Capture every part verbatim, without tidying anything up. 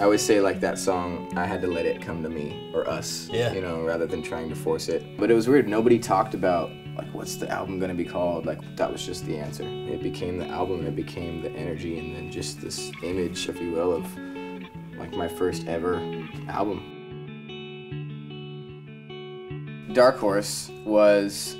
I always say, like, that song, I had to let it come to me, or us, yeah. you know, rather than trying to force it. But it was weird. Nobody talked about, like, what's the album going to be called? Like, that was just the answer. It became the album, and it became the energy, and then just this image, if you will, of, like, my first ever album. Dark Horse was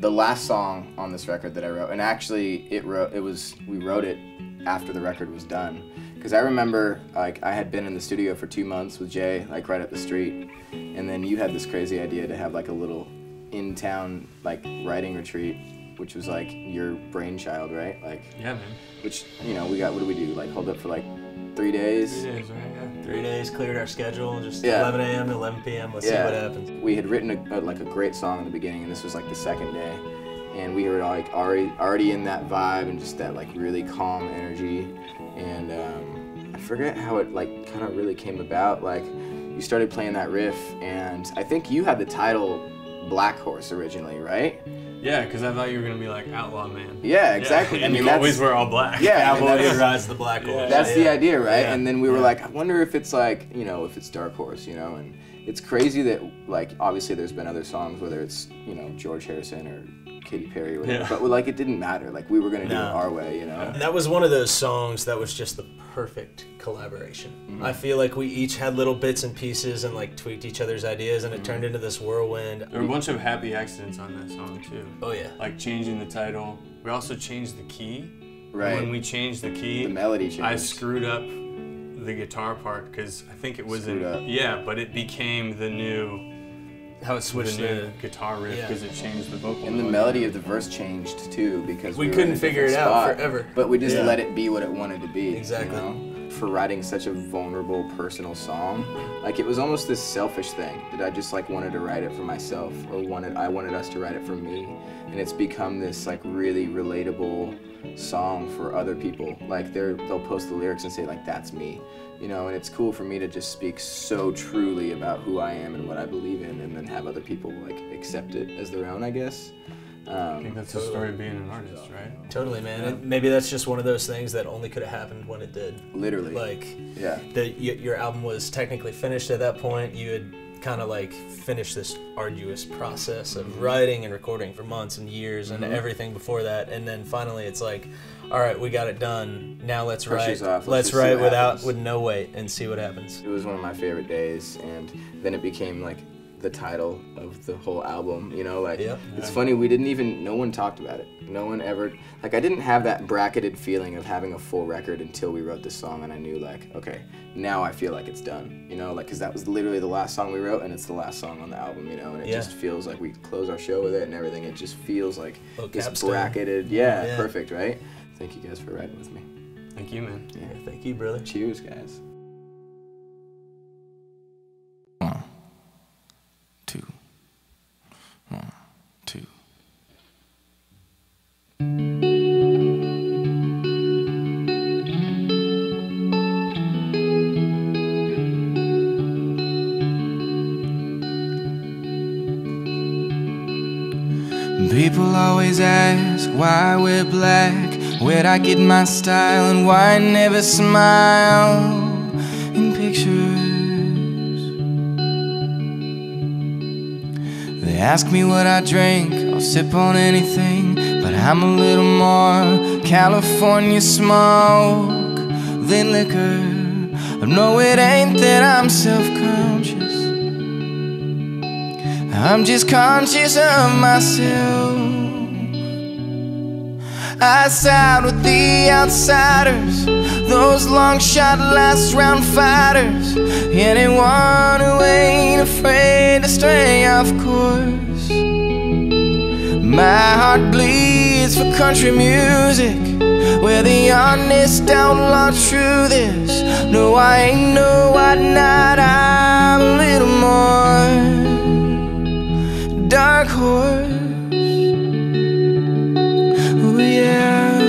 the last song on this record that I wrote, and actually it wrote it was we wrote it after the record was done, because I remember, like, I had been in the studio for two months with Jay, like, right up the street, and then you had this crazy idea to have, like, a little in-town, like, writing retreat, which was, like, your brainchild, right? Like, yeah, man. Which, you know, we got, what do we do? Like, hold up for like three days. Three days, right? Yeah. Three days, cleared our schedule, just yeah. eleven A M to eleven P M Let's yeah. see what happens. We had written a, a, like a great song in the beginning, and this was like the second day, and we were like already already in that vibe and just that like really calm energy, and um, I forget how it like kind of really came about. Like, you started playing that riff, and I think you had the title Black Horse originally, right? Yeah, because I thought you were going to be like Outlaw Man. Yeah, exactly. Yeah. And I mean, you always wear all black. Yeah, Outlaw Man rides the Black Horse. Yeah, that's yeah. the idea, right? Yeah. And then we were yeah. like, I wonder if it's like, you know, if it's Dark Horse, you know? And it's crazy that, like, obviously there's been other songs, whether it's, you know, George Harrison or Katy Perry or whatever, yeah. but, like, it didn't matter. Like, we were going to no. do it our way, you know? That was one of those songs that was just the perfect collaboration. Mm-hmm. I feel like we each had little bits and pieces and, like, tweaked each other's ideas, and it mm-hmm. turned into this whirlwind. There were a bunch of happy accidents on that song, too. Oh, yeah. Like, changing the title. We also changed the key. Right. And when we changed the key, the melody changed. I screwed up the guitar part, because I think it was in... Yeah, but it became the new... How it switched the, the guitar riff, because yeah. it changed the vocal. And the melody of the verse changed, too, because we, we couldn't figure it spot, out forever. But we just yeah. let it be what it wanted to be. Exactly. You know? For writing such a vulnerable, personal song, like, it was almost this selfish thing that I just, like, wanted to write it for myself, or wanted I wanted us to write it for me, and it's become this, like, really relatable song for other people. Like, they're they'll post the lyrics and say, like, that's me, you know. And it's cool for me to just speak so truly about who I am and what I believe in, and then have other people, like, accept it as their own, I guess. Um, I think that's totally. the story of being an artist, right? Totally, man. Yeah. It, maybe that's just one of those things that only could have happened when it did. Literally. Like, yeah. The, y your album was technically finished at that point. You had kind of, like, finished this arduous process of mm-hmm. writing and recording for months and years mm-hmm. and everything before that, and then finally it's like, all right, we got it done. Now let's Pressure's write. Off. Let's, let's write without happens. with no weight and see what happens. It was one of my favorite days, and then it became, like, the title of the whole album, you know, like, yeah. it's funny, we didn't even, no one talked about it. No one ever, like, I didn't have that bracketed feeling of having a full record until we wrote this song, and I knew, like, okay, now I feel like it's done, you know, like, because that was literally the last song we wrote, and it's the last song on the album, you know, and it yeah. just feels like we close our show with it and everything. It just feels like it's bracketed. Yeah, yeah, perfect, right? Thank you guys for riding with me. Thank you, man. Yeah, yeah, thank you, brother. Cheers, guys. People always ask why we're black, where'd I get my style, and why I never smile in pictures. They ask me what I drink, I'll sip on anything, but I'm a little more California smoke than liquor. No, it ain't that I'm self-conscious, I'm just conscious of myself. I side with the outsiders, those long shot last round fighters, anyone who ain't afraid to stray off course. My heart bleeds for country music, where the honest outlaw truth is, no, I ain't no white knight, I'm a little more dark horse. Oh yeah.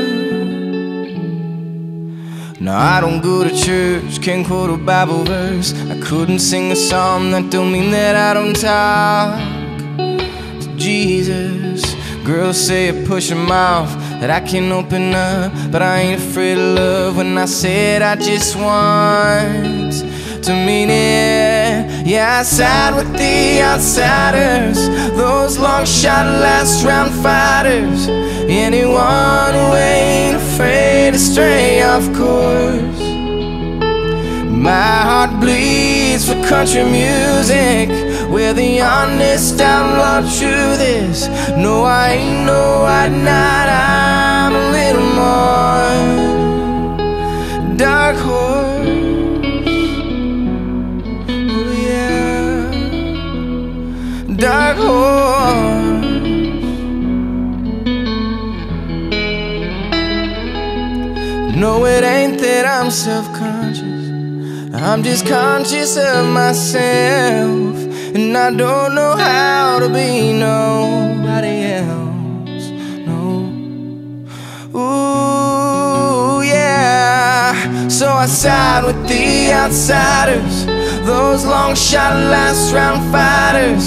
No, I don't go to church, can't quote a Bible verse, I couldn't sing a psalm. That don't mean that I don't talk to Jesus. Girls say it push 'em off, that I can open up, but I ain't afraid of love. when I said I just want to mean it. Yeah, I side with the outsiders, those long shot last round fighters, anyone who ain't afraid to stray off course. My heart bleeds for country music, where the honest outlaw truth is, no, I ain't no white knight, I'm a little more dark horse. Oh yeah, dark horse. No, it ain't that I'm self-conscious, I'm just conscious of myself, and I don't know how to be nobody else, no. Ooh, yeah. So I side with the outsiders, those long shot last round fighters,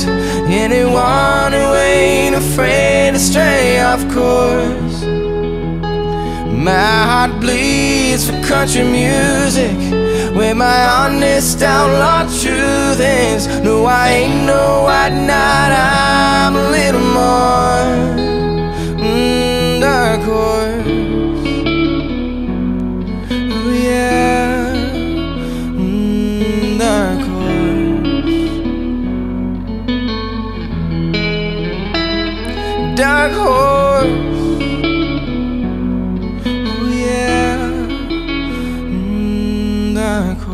anyone who ain't afraid to stray off course. My heart bleeds for country music, where my honest outlaw truth is, no, I ain't no white knight, I'm a little more mm, dark horse. Oh yeah, mm, dark horse. Dark horse. Oh yeah, mm, dark horse.